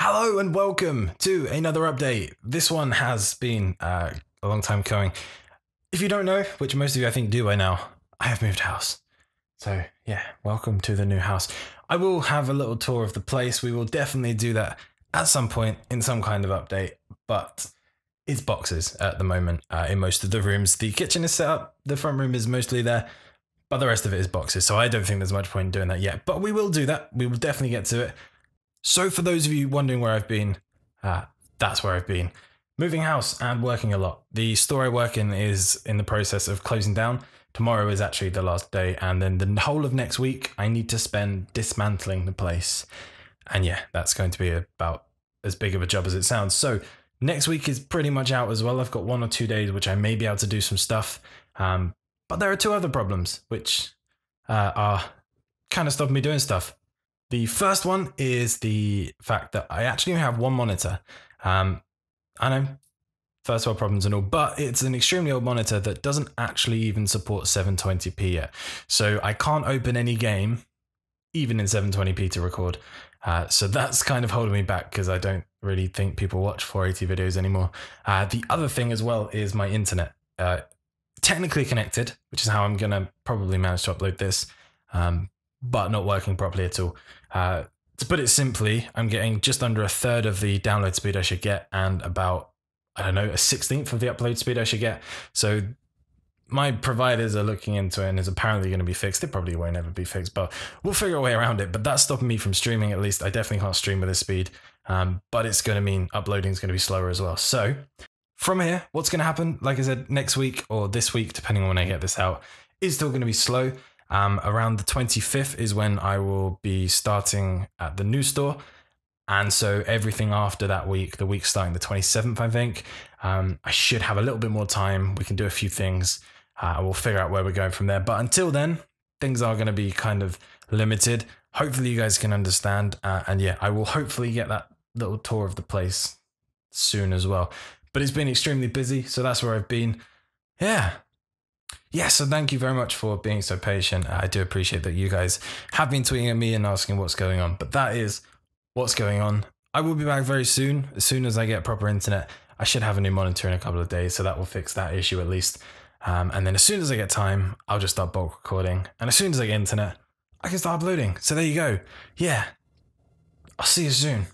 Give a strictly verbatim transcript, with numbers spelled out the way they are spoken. Hello and welcome to another update. This one has been uh, a long time coming. If you don't know, which most of you I think do by now, I have moved house. So yeah, welcome to the new house. I will have a little tour of the place. We will definitely do that at some point in some kind of update, but it's boxes at the moment uh, in most of the rooms. The kitchen is set up, the front room is mostly there, but the rest of it is boxes. So I don't think there's much point in doing that yet, but we will do that. We will definitely get to it. So for those of you wondering where I've been, uh, that's where I've been. Moving house and working a lot. The store I work in is in the process of closing down. Tomorrow is actually the last day, and then the whole of next week I need to spend dismantling the place. And yeah, that's going to be about as big of a job as it sounds. So next week is pretty much out as well. I've got one or two days which I may be able to do some stuff. Um, but there are two other problems which uh, are kind of stopping me doing stuff. The first one is the fact that I actually only have one monitor. Um, I know, first world problems and all, but it's an extremely old monitor that doesn't actually even support seven twenty p yet. So I can't open any game, even in seven twenty p to record. Uh, so that's kind of holding me back because I don't really think people watch four eighty videos anymore. Uh, the other thing as well is my internet. Uh, technically connected, which is how I'm going to probably manage to upload this. Um, but not working properly at all. Uh, to put it simply, I'm getting just under a third of the download speed I should get and about, I don't know, a sixteenth of the upload speed I should get. So my providers are looking into it and is apparently going to be fixed. It probably won't ever be fixed, but we'll figure a way around it. But that's stopping me from streaming at least. I definitely can't stream with this speed, um, but it's going to mean uploading is going to be slower as well. So from here, what's going to happen, like I said, next week or this week, depending on when I get this out, is still going to be slow. Um, around the twenty-fifth is when I will be starting at the new store. And so everything after that week, the week starting the twenty-seventh, I think, um, I should have a little bit more time. We can do a few things. Uh, we'll figure out where we're going from there. But until then, things are going to be kind of limited. Hopefully you guys can understand. Uh, and yeah, I will hopefully get that little tour of the place soon as well. But it's been extremely busy. So that's where I've been. Yeah. Yeah, so thank you very much for being so patient. I do appreciate that you guys have been tweeting at me and asking what's going on, but that is what's going on. I will be back very soon. As soon as I get proper internet, I should have a new monitor in a couple of days, so that will fix that issue at least. Um, and then as soon as I get time, I'll just start bulk recording. And as soon as I get internet, I can start uploading. So there you go. Yeah, I'll see you soon.